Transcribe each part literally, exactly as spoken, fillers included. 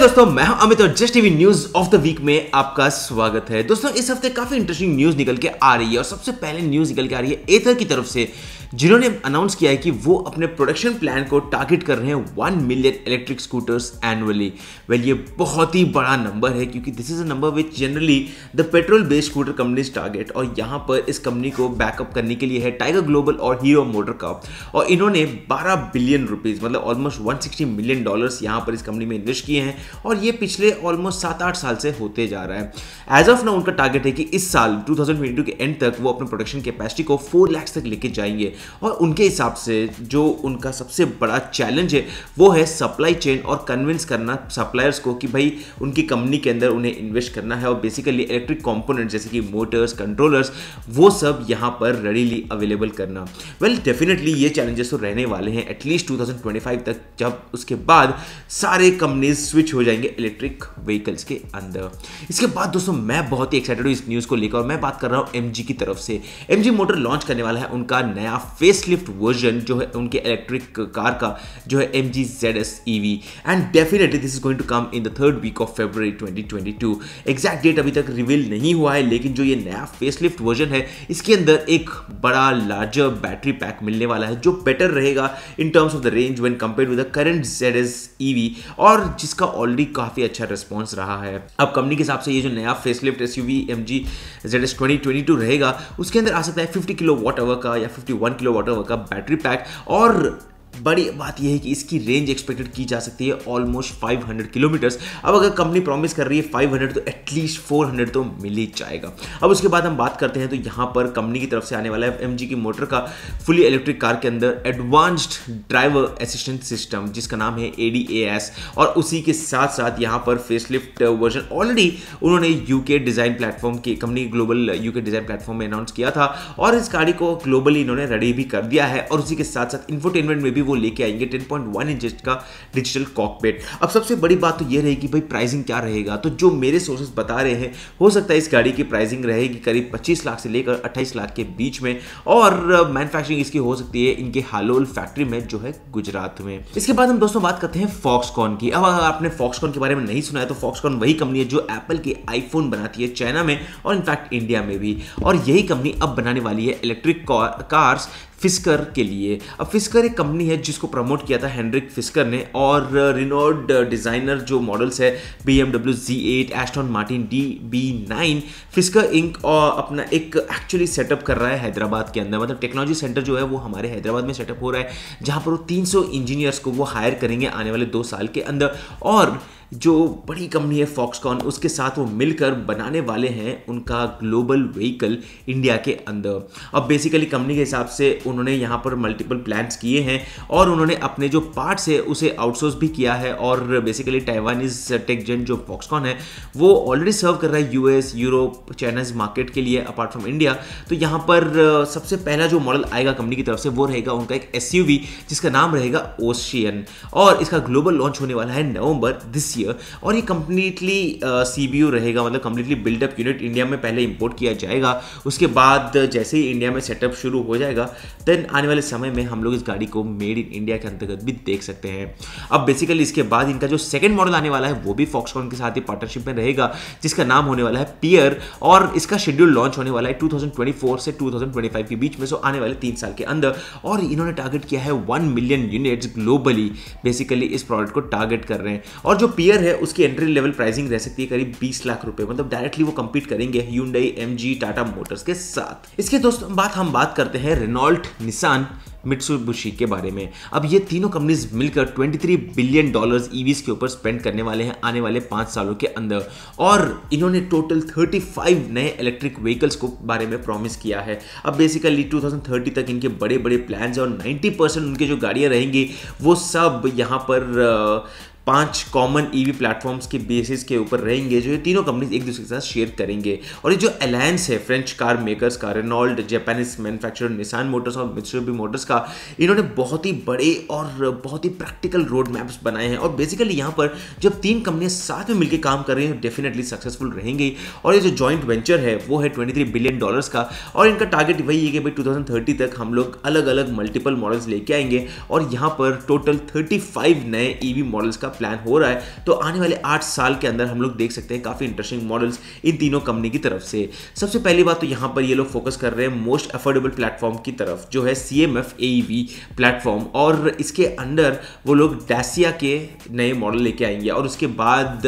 दोस्तों मैं हूं अमित और JustEV news of the week में आपका स्वागत है। दोस्तों इस हफ्ते काफी इंटरेस्टिंग न्यूज निकल के आ रही है और सबसे पहले न्यूज निकल के आ रही है एथर की तरफ से, जिन्होंने अनाउंस किया है कि वो अपने प्रोडक्शन प्लान को टारगेट कर रहे हैं one million electric scooters annually. Well ये बहुत ही बड़ा नंबर है क्योंकि this is a number which generally the petrol based scooter companies target, और यहाँ पर इस कंपनी को बैकअप करने के लिए है टाइगर ग्लोबल और हीरो मोटोकॉर्प, और इन्होंने बारह बिलियन रुपीज मतलब almost one sixty million dollars यहाँ पर इस कंपनी में इन्वेस्ट किए हैं, और ये पिछले ऑलमोस्ट सात आठ साल से होते जा रहा है। एज ऑफ नाउ उनका टारगेट है कि इस साल टू थाउजेंड ट्वेंटी टू के एंड तक वो अपने प्रोडक्शन कैपेसिटी को फोर लैक्स तक लेके जाएंगे, और उनके हिसाब से जो उनका सबसे बड़ा चैलेंज है वो है सप्लाई चेन और कन्विंस करना सप्लायर्स को कि भाई उनकी कंपनी के अंदर उन्हें इन्वेस्ट करना है, और बेसिकली इलेक्ट्रिक कॉम्पोनेंट जैसे कि मोटर्स, कंट्रोलर्स, वो सब यहाँ पर रेडीली अवेलेबल करना। वेल well, डेफिनेटली ये चैलेंजेस तो रहने वाले हैं at least two thousand twenty five तक, जब उसके बाद सारे कंपनीज स्विच हो जाएंगे इलेक्ट्रिक व्हीकल्स के अंदर। इसके बाद दोस्तों मैं बहुत ही एक्साइटेड हूँ इस न्यूज़ को लेकर, और मैं बात कर रहा हूँ एमजी की तरफ से। एमजी मोटर लॉन्च करने वाला है उनका नया फेसलिफ्ट वर्जन जो है उनके इलेक्ट्रिक कार का, जो है MG Z S E V, and definitely this is going to come in the third week of February twenty twenty two. Exact date अभी तक रिवील नहीं हुआ है, लेकिन जो ये नया फेसलिफ्ट वर्जन है इसके अंदर एक बड़ा लार्जर बैटरी पैक मिलने वाला है जो बेटर रहेगा in terms of the range when compared with the current Z S E V, और जिसका ऑलरेडी काफी अच्छा रिस्पॉन्स रहा है। अब कंपनी के हिसाब से ये जो नया facelift SUV MG Z S twenty twenty two रहेगा उसके अंदर आ सकता है फिफ्टी किलो वाट आवर का या fifty one kilo watt hour का बैटरी पैक, और बड़ी बात यह है कि इसकी रेंज एक्सपेक्टेड की जा सकती है ऑलमोस्ट फाइव हंड्रेड किलोमीटर्स। अब अगर कंपनी प्रॉमिस कर रही है फाइव हंड्रेड तो एटलीस्ट फोर हंड्रेड तो मिल ही जाएगा। अब उसके बाद हम बात करते हैं तो यहाँ पर कंपनी की तरफ से आने वाला है एमजी की मोटर का फुली इलेक्ट्रिक कार के अंदर एडवांस्ड ड्राइवर असिस्टेंट सिस्टम जिसका नाम है ए डी ए एस, और उसी के साथ साथ यहाँ पर फेसलिफ्ट वर्जन ऑलरेडी उन्होंने यूके डिज़ाइन प्लेटफॉर्म की company global UK design platform में अनाउंस किया था, और इस गाड़ी को ग्लोबली इन्होंने रेडी भी कर दिया है, और उसी के साथ साथ इन्फोटेनमेंट में भी वो लेके आएंगे टेन पॉइंट वन इंच का डिजिटल कॉकपिट। अब सबसे बड़ी बात तो ये रहेगी भाई प्राइसिंग क्या रहेगा, तो जो मेरे सोर्सेस बता रहे हैं हो सकता है इस गाड़ी की प्राइसिंग रहेगी करीब पच्चीस लाख से लेकर अट्ठाईस लाख के बीच में, और मैन्युफैक्चरिंग इसकी हो सकती है इनके हालोल फैक्ट्री में जो है गुजरात में। इसके बाद हम दोस्तों बात करते हैं फॉक्सकॉन की। अब अगर आपने फॉक्सकॉन के बारे में नहीं सुना है तो फॉक्सकॉन वही कंपनी है जो एप्पल के आईफोन बनाती है चाइना में और इनफैक्ट इंडिया में भी, और यही कंपनी अब बनाने वाली है इलेक्ट्रिक कार्स फिस्कर के लिए। अब फिस्कर एक कंपनी है जिसको प्रमोट किया था हेनरिक फिस्कर ने, और रिनॉल्ड डिज़ाइनर जो मॉडल्स है B M W Z eight, Aston Martin D B nine, Fisker Inc और अपना एक एक्चुअली सेटअप कर रहा है हैदराबाद के अंदर, मतलब टेक्नोलॉजी सेंटर जो है वो हमारे हैदराबाद में सेटअप हो रहा है, जहाँ पर वो तीन सौ इंजीनियर्स को वो हायर करेंगे आने वाले दो साल के अंदर, और जो बड़ी कंपनी है फॉक्सकॉन उसके साथ वो मिलकर बनाने वाले हैं उनका ग्लोबल व्हीकल इंडिया के अंदर। अब बेसिकली कंपनी के हिसाब से उन्होंने यहाँ पर मल्टीपल प्लान्स किए हैं, और उन्होंने अपने जो पार्ट्स है उसे आउटसोर्स भी किया है, और बेसिकली ताइवानीज टेक जेंट जो फॉक्सकॉन है वो ऑलरेडी सर्व कर रहा है यूएस, यूरोप, चाइनाज मार्केट के लिए अपार्ट फ्रॉम इंडिया। तो यहाँ पर सबसे पहला जो मॉडल आएगा कंपनी की तरफ से वो रहेगा उनका एक एसयूवी जिसका नाम रहेगा ओशियन, और इसका ग्लोबल लॉन्च होने वाला है नवंबर दिस, और ये कंप्लीटली सीबीयू uh, रहेगा, मतलब कंप्लीटली बिल्डअप यूनिट इंडिया में पहले इंपोर्ट किया जाएगा, उसके बाद जैसे ही इंडिया में सेटअप शुरू हो जाएगा देन आने वाले समय में हम लोग इस गाड़ी को मेड इन इंडिया के अंतर्गत भी देख सकते हैं। अब बेसिकली इसके बाद इनका जो सेकंड मॉडल आने वाला है वो भी फॉक्सकॉन के साथ ही पार्टनरशिप में रहेगा जिसका नाम होने वाला है पियर, और इसका शेड्यूल लॉन्च होने वाला है टू थाउजेंड ट्वेंटी फोर से टू थाउजेंड ट्वेंटी फाइव के बीच में, सो आने वाले तीन साल के अंदर, और इन्होंने टारगेट किया है one million units globally basically इस प्रोडक्ट को टारगेट कर रहे हैं। और जो पियर है उसकी एंट्री लेवल प्राइसिंग रह सकती है करीब बीस लाख रुपए, मतलब डायरेक्टली वो कंपीट करेंगे ह्यूंडई, एमजी, टाटा मोटर्स के साथ। इसके दोस्तों बात हम बात करते हैं रेनॉल्ट, निसान, मित्सुबिशी के बारे में। अब ये तीनों कंपनीज मिलकर तेईस बिलियन डॉलर्स ईवीज के ऊपर स्पेंड करने वाले हैं आने वाले पाँच सालों के अंदर, और इन्होंने टोटल पैंतीस नए इलेक्ट्रिक व्हीकल्स को बारे में प्रॉमिस किया है। अब बेसिकली टू थाउजेंड थर्टी तक इनके बड़े बड़े प्लान्स हैं, और नाइंटी परसेंट उनके जो गाड़ियाँ रहेंगी वो सब यहाँ पर पांच कॉमन ईवी प्लेटफॉर्म्स के बेसिस के ऊपर रहेंगे जो ये तीनों कंपनीज एक दूसरे के साथ शेयर करेंगे। और ये जो अलायंस है फ्रेंच कार मेकर्स का, Renault, Japanese manufacturer Nissan Motors और मित्सुबिशी मोटर्स का, इन्होंने बहुत ही बड़े और बहुत ही प्रैक्टिकल रोड मैप्स बनाए हैं, और बेसिकली यहाँ पर जब तीन कंपनियाँ साथ में मिलकर काम कर रही हैं डेफिनेटली सक्सेसफुल रहेंगी। और ये जो जॉइंट वेंचर है वो है तेईस बिलियन डॉलर्स का, और इनका टारगेट वही है कि भाई टू थाउजेंड थर्टी तक हम लोग अलग अलग मल्टीपल मॉडल्स लेके आएंगे, और यहाँ पर टोटल पैंतीस नए ईवी मॉडल्स का प्लान हो रहा है, तो आने वाले आठ साल के अंदर हम लोग देख सकते हैं काफ़ी इंटरेस्टिंग मॉडल्स इन तीनों कंपनी की तरफ से। सबसे पहली बात तो यहाँ पर ये लोग फोकस कर रहे हैं मोस्ट अफोर्डेबल प्लेटफॉर्म की तरफ, जो है C M F A V platform, और इसके अंडर वो लोग डैसिया के नए मॉडल लेके आएंगे। और उसके बाद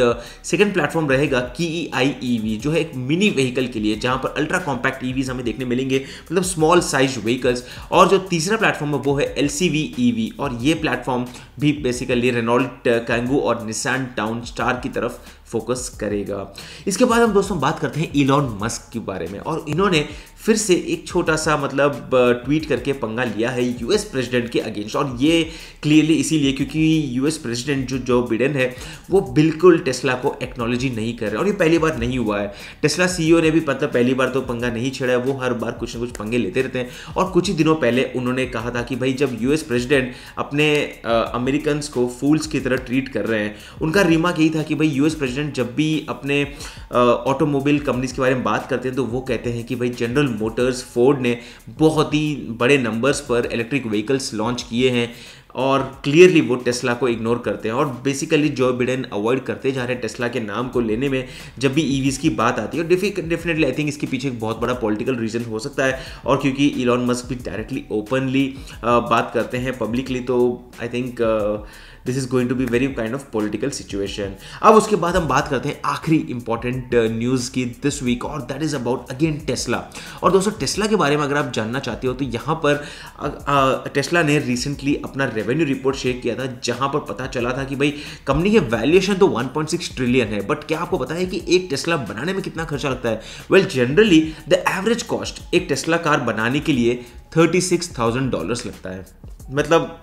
सेकंड प्लेटफॉर्म रहेगा की ई आई ई वी, जो है एक मिनी व्हीकल के लिए, जहाँ पर अल्ट्रा कॉम्पैक्ट ईवीज हमें देखने मिलेंगे, मतलब स्मॉल साइज व्हीकल्स। और जो तीसरा प्लेटफॉर्म है वो है L C V E V, और ये प्लेटफॉर्म भी बेसिकली रेनॉल्ट कैंगू और निसान टाउन स्टार की तरफ फोकस करेगा। इसके बाद हम दोस्तों बात करते हैं इलॉन मस्क के बारे में, और इन्होंने फिर से एक छोटा सा मतलब ट्वीट करके पंगा लिया है यूएस प्रेसिडेंट के अगेंस्ट। और ये क्लियरली इसीलिए क्योंकि यूएस प्रेसिडेंट जो जो बाइडेन है वो बिल्कुल टेस्ला को एक्नॉलेजी नहीं कर रहे, और ये पहली बार नहीं हुआ है। टेस्ला सीईओ ने भी पता पहली बार तो पंगा नहीं छेड़ा है, वो हर बार कुछ ना कुछ पंगे लेते रहते हैं। और कुछ ही दिनों पहले उन्होंने कहा था कि भाई जब यूएस प्रेसिडेंट अपने अमेरिकन को फूल्स की तरह ट्रीट कर रहे हैं, उनका रिमार्क यही था कि भाई यूएस प्रेसिडेंट जब भी अपने ऑटोमोबाइल कंपनीज के बारे में बात करते हैं तो वो कहते हैं कि भाई जनरल मोटर्स, फोर्ड ने बहुत ही बड़े नंबर्स पर इलेक्ट्रिक व्हीकल्स लॉन्च किए हैं, और क्लियरली वो टेस्ला को इग्नोर करते हैं। और बेसिकली जो बिडेन अवॉइड करते जा रहे हैं टेस्ला के नाम को लेने में जब भी ईवीज़ की बात आती है। और डेफिनेटली आई थिंक इसके पीछे एक बहुत बड़ा पॉलिटिकल रीज़न हो सकता है, और क्योंकि इलॉन मस्क भी डायरेक्टली ओपनली बात करते हैं पब्लिकली, तो I think this is going to be very kind of political situation. अब उसके बाद हम बात करते हैं आखिरी इंपॉर्टेंट न्यूज़ की दिस वीक, और that is about again Tesla. और दोस्तों टेस्ला के बारे में अगर आप जानना चाहते हो तो यहाँ पर टेस्ला ने रिसेंटली अपना रेवेन्यू रिपोर्ट शेयर किया था, जहाँ पर पता चला था कि भाई कंपनी के वैल्यूएशन तो वन पॉइंट सिक्स ट्रिलियन है, बट क्या आपको पता है कि एक टेस्ला बनाने में कितना खर्चा लगता है? Well generally the average cost एक टेस्ला कार बनाने के लिए थर्टी सिक्स थाउजेंड डॉलर्स लगता है, मतलब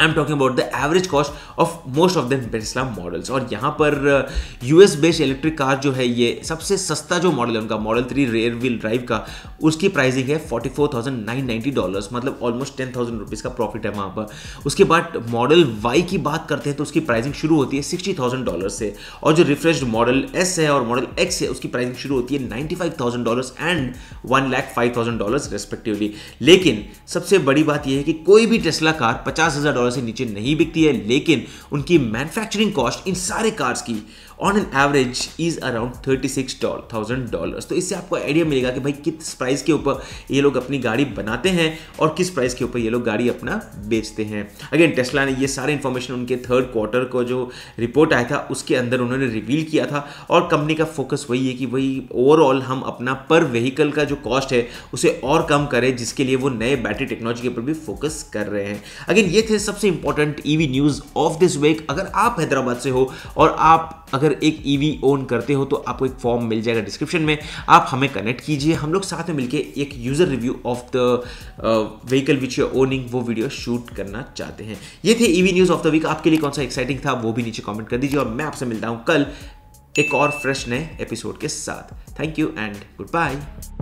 I am talking about the average cost of most of the Tesla models. और यहाँ पर यूएस बेस्ड इलेक्ट्रिक कार जो है, ये सबसे सस्ता जो मॉडल है उनका model three rear wheel drive का, उसकी प्राइसिंग है forty four thousand nine ninety dollars, मतलब ऑलमोस्ट टेन थाउजेंड रुपीज़ का प्रॉफिट है वहाँ पर। उसके बाद मॉडल वाई की बात करते हैं तो उसकी प्राइसिंग शुरू होती है सिक्सटी थाउजेंड डॉलर से, और जो रिफ्रेश्ड मॉडल एस है और मॉडल एक्स है उसकी प्राइसिंग शुरू होती है ninety five thousand dollars and one lakh five thousand dollars respectively. लेकिन सबसे बड़ी बात यह है कि कोई भी टेस्ला कार पचास हज़ार से नीचे नहीं बिकती है, लेकिन उनकी मैन्युफैक्चरिंग कॉस्ट इन सारे कार्स की on an average is around thirty six thousand dollars. तो इससे आपको आइडिया मिलेगा कि भाई किस प्राइस के ऊपर ये लोग अपनी गाड़ी बनाते हैं और किस प्राइस के ऊपर ये लोग गाड़ी अपना बेचते हैं। अगेन टेस्ला ने ये सारे इन्फॉर्मेशन उनके थर्ड क्वार्टर को जो रिपोर्ट आया था उसके अंदर उन्होंने रिवील किया था, और कंपनी का फोकस वही है कि भाई ओवरऑल हम अपना पर व्हीकल का जो कॉस्ट है उसे और कम करें, जिसके लिए वो नए बैटरी टेक्नोलॉजी के ऊपर भी फोकस कर रहे हैं। अगेन ये थे सबसे important EV news of this week. अगर आप हैदराबाद से हो और आप अगर एक ईवी ओन करते हो तो आपको एक फॉर्म मिल जाएगा डिस्क्रिप्शन में, आप हमें कनेक्ट कीजिए, हम लोग साथ में मिलके एक user review of the vehicle which you are owning वो वीडियो शूट करना चाहते हैं। ये थे EV news of the week. आपके लिए कौन सा एक्साइटिंग था वो भी नीचे कमेंट कर दीजिए, और मैं आपसे मिलता हूँ कल एक और फ्रेश नए एपिसोड के साथ। Thank you and good bye.